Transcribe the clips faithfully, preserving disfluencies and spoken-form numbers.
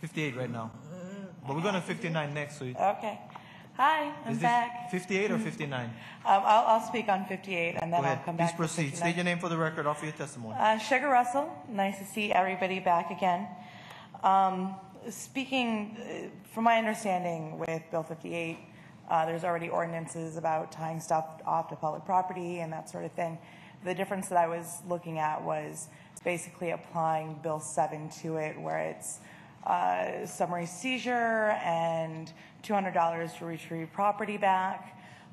fifty-eight right now. But we're going to fifty-nine next. So you... Okay. Hi, I'm Is this back. fifty-eight or fifty-nine? um, I'll, I'll speak on fifty-eight, and then I'll come back. Please proceed. To State your name for the record, offer your testimony. Uh, Sugar Russell. Nice to see everybody back again. Um, speaking, uh, from my understanding with Bill fifty-eight, uh, there's already ordinances about tying stuff off to public property and that sort of thing. The difference that I was looking at was basically applying Bill seven to it, where it's Uh, summary seizure and two hundred dollars to retrieve property back.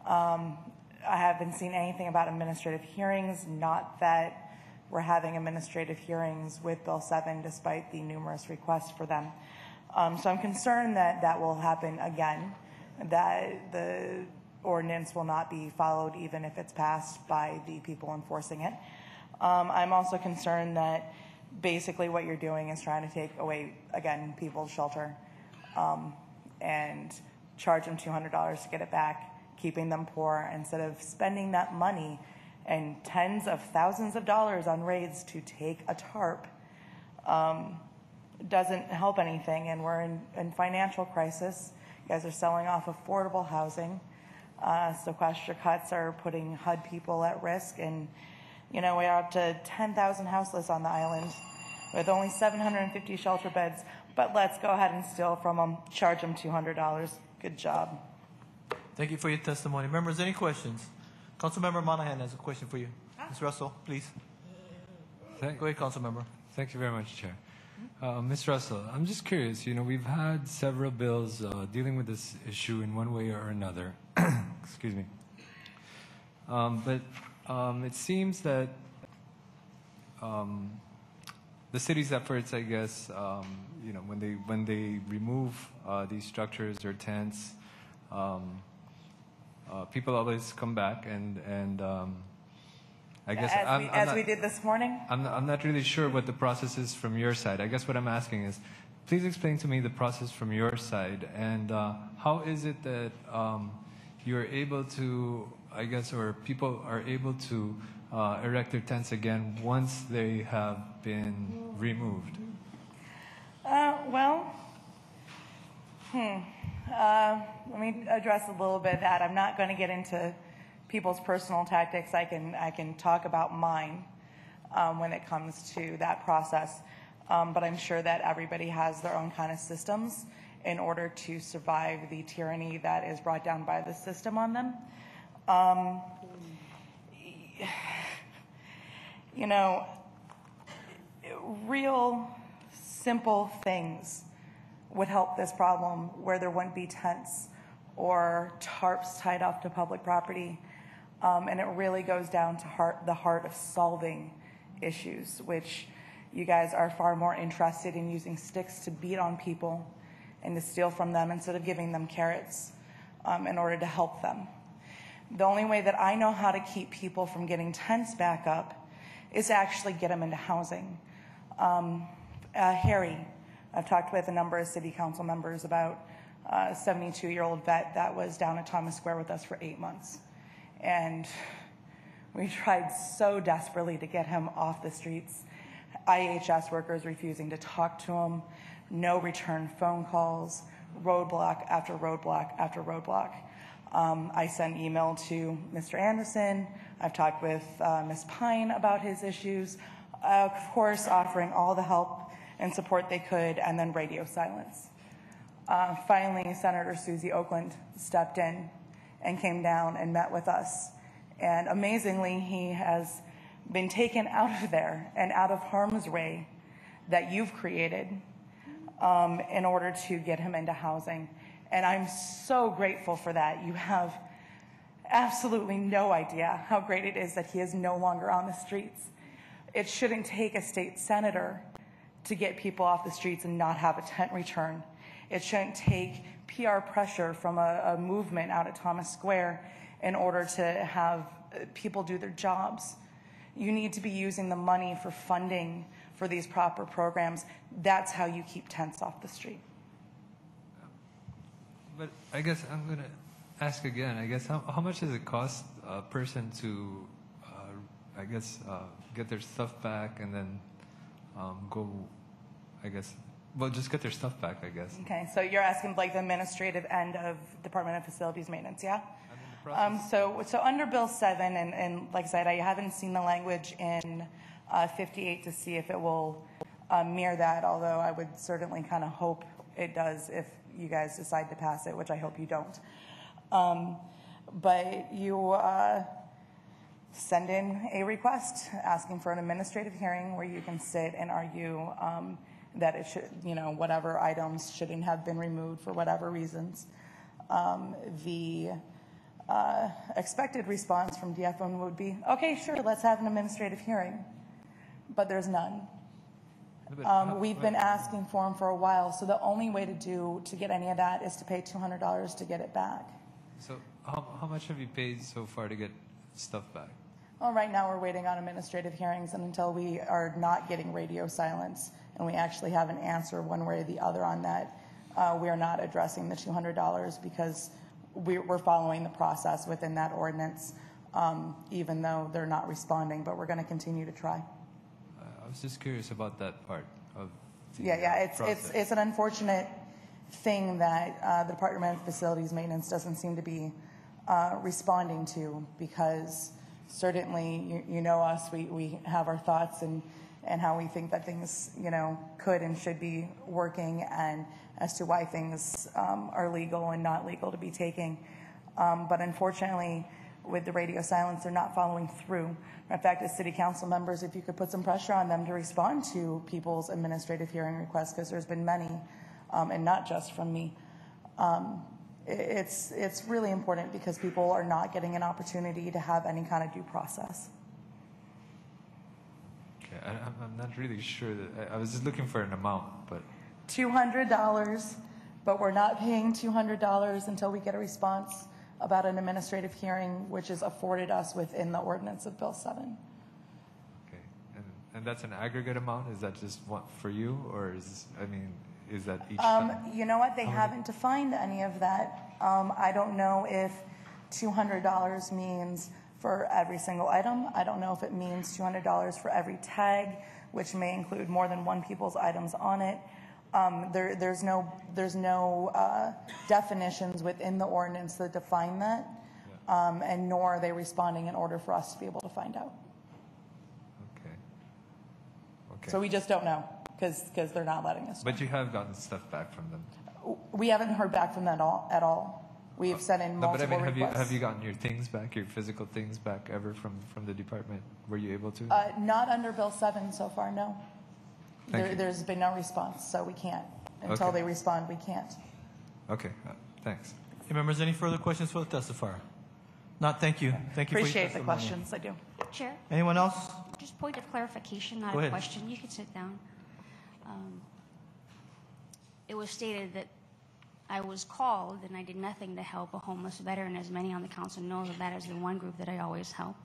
Um, I haven't seen anything about administrative hearings, not that we're having administrative hearings with Bill seven despite the numerous requests for them. Um, so I'm concerned that that will happen again, that the ordinance will not be followed even if it's passed by the people enforcing it. Um, I'm also concerned that basically what you're doing is trying to take away, again, people's shelter um, and charge them two hundred dollars to get it back, keeping them poor instead of spending that money and tens of thousands of dollars on raids to take a tarp. Um, doesn't help anything, and we're in, in financial crisis. You guys are selling off affordable housing. Uh, sequester cuts are putting H U D people at risk, and you know, we are up to ten thousand houseless on the island with only seven hundred fifty shelter beds, but let's go ahead and steal from them, charge them two hundred dollars. Good job. Thank you for your testimony. Members, any questions? Councilmember Monahan has a question for you. Huh? Miz Russell, please. Thank, go ahead, Councilmember. Thank you very much, Chair. Uh, Miz Russell, I'm just curious. You know, we've had several bills uh, dealing with this issue in one way or another. Excuse me. Um, but... Um, it seems that um, the city's efforts, I guess, um, you know, when they when they remove uh, these structures or tents, um, uh, people always come back, and and um, I guess as, I'm, we, I'm as not, we did this morning. I'm not, I'm not really sure what the process is from your side. I guess what I'm asking is, please explain to me the process from your side, and uh, how is it that um, you're able to, I guess, or people are able to uh, erect their tents again once they have been removed? Uh, well, hmm. Uh, let me address a little bit of that. I'm not going to get into people's personal tactics. I can I can talk about mine um, when it comes to that process. Um, but I'm sure that everybody has their own kind of systems in order to survive the tyranny that is brought down by the system on them. Um, you know, real simple things would help this problem where there wouldn't be tents or tarps tied off to public property. Um, and it really goes down to heart, the heart of solving issues, which you guys are far more interested in using sticks to beat on people and to steal from them instead of giving them carrots um, in order to help them. The only way that I know how to keep people from getting tents back up is to actually get them into housing. Um, uh, Harry, I've talked with a number of city council members about uh, a seventy-two-year-old vet that was down at Thomas Square with us for eight months. And we tried so desperately to get him off the streets. I H S workers refusing to talk to him, no return phone calls, roadblock after roadblock after roadblock. Um, I sent an email to Mister Anderson. I've talked with uh, Miz Pine about his issues, uh, of course offering all the help and support they could, and then radio silence. Uh, finally, Senator Susie Oakland stepped in and came down and met with us. And amazingly, he has been taken out of there and out of harm's way that you've created um, in order to get him into housing. And I'm so grateful for that. You have absolutely no idea how great it is that he is no longer on the streets. It shouldn't take a state senator to get people off the streets and not have a tent return. It shouldn't take P R pressure from a, a movement out at Thomas Square in order to have people do their jobs. You need to be using the money for funding for these proper programs. That's how you keep tents off the street. But I guess I'm going to ask again, I guess, how, how much does it cost a person to, uh, I guess, uh, get their stuff back and then um, go, I guess, Well, just get their stuff back, I guess. Okay, so you're asking like the administrative end of Department of Facilities Maintenance, yeah? I'm in the process. Um, so, so under Bill seven, and, and like I said, I haven't seen the language in uh, fifty-eight to see if it will uh, mirror that, although I would certainly kind of hope it does if you guys decide to pass it, which I hope you don't. Um, but you uh, send in a request asking for an administrative hearing where you can sit and argue um, that it should, you know, whatever items shouldn't have been removed for whatever reasons. Um, the uh, expected response from D F M would be, okay, sure, let's have an administrative hearing, but there's none. Um, we've been asking for them for a while, so the only way to do to get any of that is to pay two hundred dollars to get it back. So how, how much have you paid so far to get stuff back? Well, right now we're waiting on administrative hearings, and until we are not getting radio silence and we actually have an answer one way or the other on that, uh, we are not addressing the two hundred dollars because we, we're following the process within that ordinance, um, even though they're not responding, but we're going to continue to try. I was just curious about that part of the yeah, yeah. It's process. it's it's an unfortunate thing that uh, the Department of Facilities Maintenance doesn't seem to be uh, responding to, because certainly you, you know us, we we have our thoughts and and how we think that things, you know, could and should be working, and as to why things um, are legal and not legal to be taking, um, but unfortunately, with the radio silence, they're not following through. In fact, as city council members, if you could put some pressure on them to respond to people's administrative hearing requests, because there's been many, um, and not just from me. Um, it's, it's really important because people are not getting an opportunity to have any kind of due process. Okay, I, I'm not really sure that, I, I was just looking for an amount, but. two hundred dollars, but we're not paying two hundred dollars until we get a response about an administrative hearing, which is afforded us within the ordinance of Bill seven. Okay, and, and that's an aggregate amount? Is that just one for you, or is, I mean, is that each um, time? You know what, they How haven't many? defined any of that. Um, I don't know if two hundred dollars means for every single item. I don't know if it means two hundred dollars for every tag, which may include more than one people's items on it. Um, there, there's no, there's no uh, definitions within the ordinance that define that, yeah. um, and nor are they responding in order for us to be able to find out. Okay. Okay. So we just don't know because because they're not letting us know. But you have gotten stuff back from them. We haven't heard back from them at all. At all. We've sent in multiple no, but I mean, requests. Have you, have you gotten your things back, your physical things back ever from from the department? Were you able to? Uh, not under Bill seven so far, no. There, there's been no response, so we can't. Until okay. they respond, we can't. Okay, uh, thanks. Hey, members, any further questions for the testifier? Not, thank you. Thank you Appreciate for your the questions, I do. Chair? Anyone else? Just point of clarification, not Go a ahead. question. You can sit down. Um, it was stated that I was called and I did nothing to help a homeless veteran. As many on the council knows, that is the one group that I always help.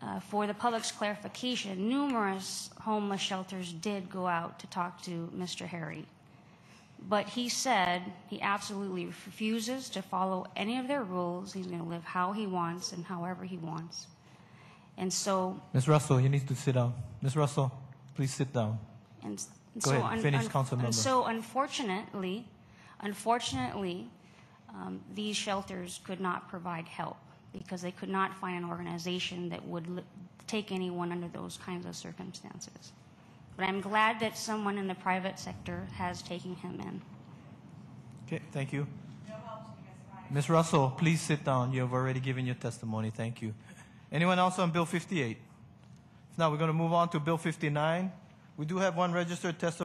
Uh, for the public's clarification, numerous homeless shelters did go out to talk to Mister Harry, but he said he absolutely refuses to follow any of their rules. He's going to live how he wants and however he wants. And so... Miz Russell, you need to sit down. Miz Russell, please sit down. And, and go so ahead, finish, Council Member. So unfortunately, unfortunately, um, these shelters could not provide help, because they could not find an organization that would l take anyone under those kinds of circumstances. But I'm glad that someone in the private sector has taken him in. Okay, thank you. Miz Russell, please sit down. You have already given your testimony. Thank you. Anyone else on Bill fifty-eight? If not, we're going to move on to Bill fifty-nine. We do have one registered testimony.